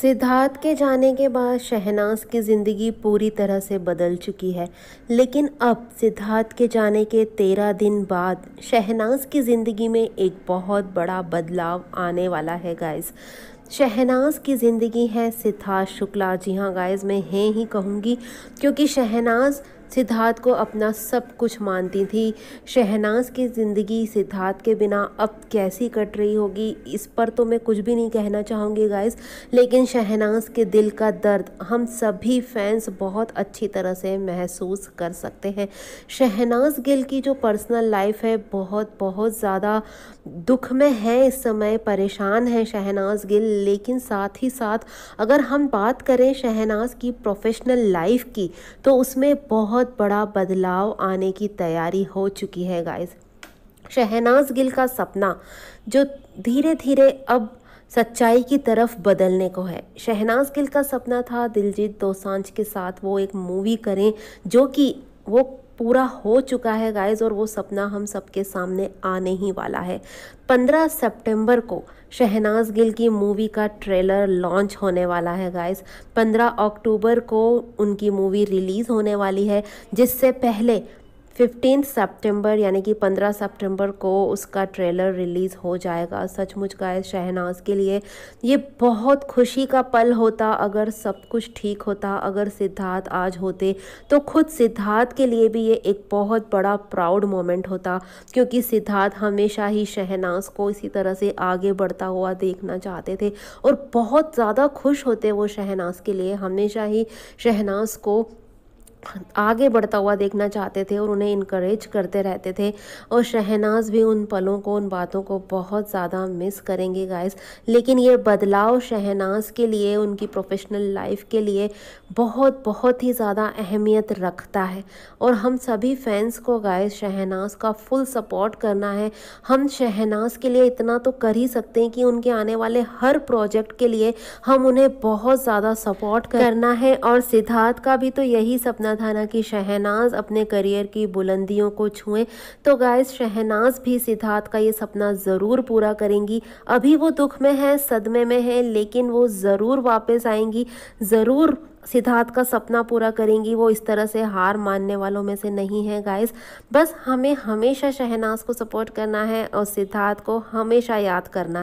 सिद्धार्थ के जाने के बाद शहनाज की ज़िंदगी पूरी तरह से बदल चुकी है, लेकिन अब सिद्धार्थ के जाने के 13 दिन बाद शहनाज की ज़िंदगी में एक बहुत बड़ा बदलाव आने वाला है गाइस। शहनाज की ज़िंदगी है सिद्धार्थ शुक्ला। जी हाँ गाइस, मैं हैं ही कहूँगी, क्योंकि शहनाज सिद्धार्थ को अपना सब कुछ मानती थी। शहनाज की ज़िंदगी सिद्धार्थ के बिना अब कैसी कट रही होगी, इस पर तो मैं कुछ भी नहीं कहना चाहूँगी गाइस, लेकिन शहनाज के दिल का दर्द हम सभी फैंस बहुत अच्छी तरह से महसूस कर सकते हैं। शहनाज गिल की जो पर्सनल लाइफ है बहुत ज़्यादा दुख में है, इस समय परेशान है शहनाज गिल। लेकिन साथ ही साथ अगर हम बात करें शहनाज की प्रोफेशनल लाइफ की, तो उसमें बहुत बड़ा बदलाव आने की तैयारी हो चुकी है गाइस। शहनाज गिल का सपना जो धीरे धीरे अब सच्चाई की तरफ बदलने को है। शहनाज गिल का सपना था दिलजीत दोसांझ के साथ वो एक मूवी करें, जो कि वो पूरा हो चुका है गाइस, और वो सपना हम सबके सामने आने ही वाला है। 15 सितंबर को शहनाज गिल की मूवी का ट्रेलर लॉन्च होने वाला है गाइस। 15 अक्टूबर को उनकी मूवी रिलीज़ होने वाली है, जिससे पहले 15 सितंबर यानी कि 15 सितंबर को उसका ट्रेलर रिलीज़ हो जाएगा। सचमुच गाइस शहनाज के लिए ये बहुत खुशी का पल होता अगर सब कुछ ठीक होता, अगर सिद्धार्थ आज होते तो खुद सिद्धार्थ के लिए भी ये एक बहुत बड़ा प्राउड मोमेंट होता, क्योंकि सिद्धार्थ हमेशा ही शहनाज को इसी तरह से आगे बढ़ता हुआ देखना चाहते थे और बहुत ज़्यादा खुश होते वो शहनाज के लिए, हमेशा ही शहनाज को आगे बढ़ता हुआ देखना चाहते थे और उन्हें इनकरेज करते रहते थे। और शहनाज भी उन पलों को, उन बातों को बहुत ज़्यादा मिस करेंगे गाइस। लेकिन ये बदलाव शहनाज के लिए, उनकी प्रोफेशनल लाइफ के लिए बहुत ही ज़्यादा अहमियत रखता है। और हम सभी फैंस को गाइस शहनाज का फुल सपोर्ट करना है। हम शहनाज के लिए इतना तो कर ही सकते हैं कि उनके आने वाले हर प्रोजेक्ट के लिए हम उन्हें बहुत ज़्यादा सपोर्ट करना है। और सिद्धार्थ का भी तो यही सपना था ना कि शहनाज अपने करियर की बुलंदियों को छुएं, तो गाइस शहनाज भी सिद्धार्थ का ये सपना ज़रूर पूरा करेंगी। अभी वो दुख में है, सदमे में है, लेकिन वो ज़रूर वापस आएंगी, ज़रूर सिद्धार्थ का सपना पूरा करेंगी। वो इस तरह से हार मानने वालों में से नहीं है गाइस। बस हमें हमेशा शहनाज को सपोर्ट करना है और सिद्धार्थ को हमेशा याद करना है।